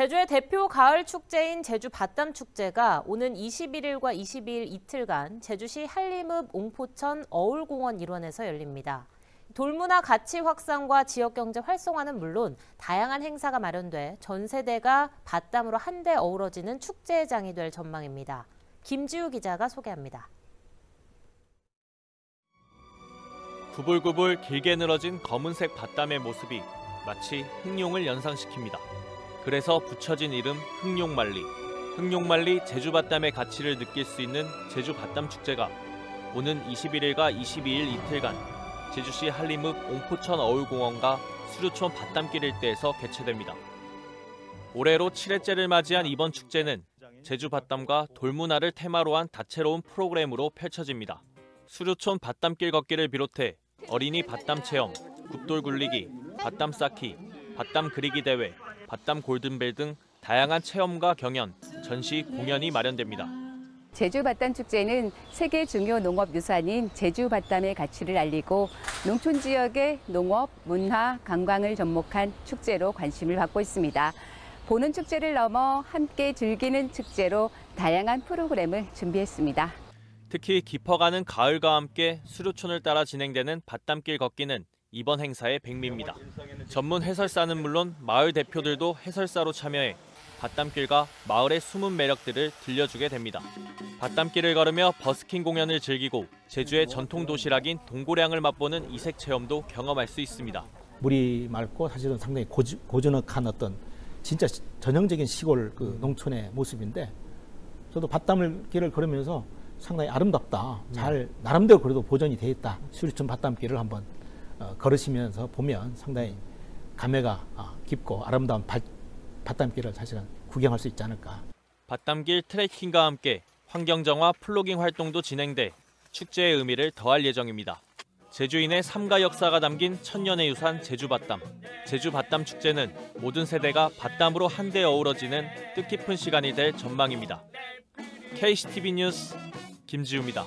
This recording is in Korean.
제주의 대표 가을 축제인 제주 바땀축제가 오는 21일과 22일 이틀간 제주시 한림읍 옹포천 어울공원 일원에서 열립니다. 돌문화 가치 확산과 지역경제 활성화는 물론 다양한 행사가 마련돼 전 세대가 바땀으로 한데 어우러지는 축제의 장이 될 전망입니다. 김지우 기자가 소개합니다. 구불구불 길게 늘어진 검은색 바땀의 모습이 마치 흑룡을 연상시킵니다. 그래서 붙여진 이름 흑룡만리. 흑룡만리 제주바땀의 가치를 느낄 수 있는 제주바땀축제가 오는 21일과 22일 이틀간 제주시 한림읍 옹포천 어울공원과 수류촌 바땀길 일대에서 개최됩니다. 올해로 7회째를 맞이한 이번 축제는 제주바땀과 돌문화를 테마로 한 다채로운 프로그램으로 펼쳐집니다. 수류촌 바땀길 걷기를 비롯해 어린이 바땀 체험, 굽돌 굴리기, 바땀 쌓기, 바땀 그리기 대회, 바땀 골든벨 등 다양한 체험과 경연, 전시, 공연이 마련됩니다. 제주 바땀 축제는 세계 중요 농업 유산인 제주 바땀의 가치를 알리고 농촌 지역의 농업, 문화, 관광을 접목한 축제로 관심을 받고 있습니다. 보는 축제를 넘어 함께 즐기는 축제로 다양한 프로그램을 준비했습니다. 특히 깊어가는 가을과 함께 수류촌을 따라 진행되는 바땀길 걷기는 이번 행사의 백미입니다. 전문 해설사는 물론 마을 대표들도 해설사로 참여해 바땀길과 마을의 숨은 매력들을 들려주게 됩니다. 바땀길을 걸으며 버스킹 공연을 즐기고 제주의 전통 도시락인 동고량을 맛보는 이색 체험도 경험할 수 있습니다. 물이 맑고 사실은 상당히 고즈넉한 어떤 진짜 전형적인 시골 그 농촌의 모습인데, 저도 바땀길을 걸으면서 상당히 아름답다, 잘 나름대로 그래도 보존이 돼 있다, 수리촌 바땀길을 한번 걸으시면서 보면 상당히 감회가 깊고 아름다운 바땀길을 사실은 구경할 수 있지 않을까. 바땀길 트레킹과 함께 환경정화 플로깅 활동도 진행돼 축제의 의미를 더할 예정입니다. 제주인의 삶과 역사가 담긴 천년의 유산 제주바땀. 제주바땀축제는 모든 세대가 바땀으로 한데 어우러지는 뜻깊은 시간이 될 전망입니다. KCTV 뉴스 김지우입니다.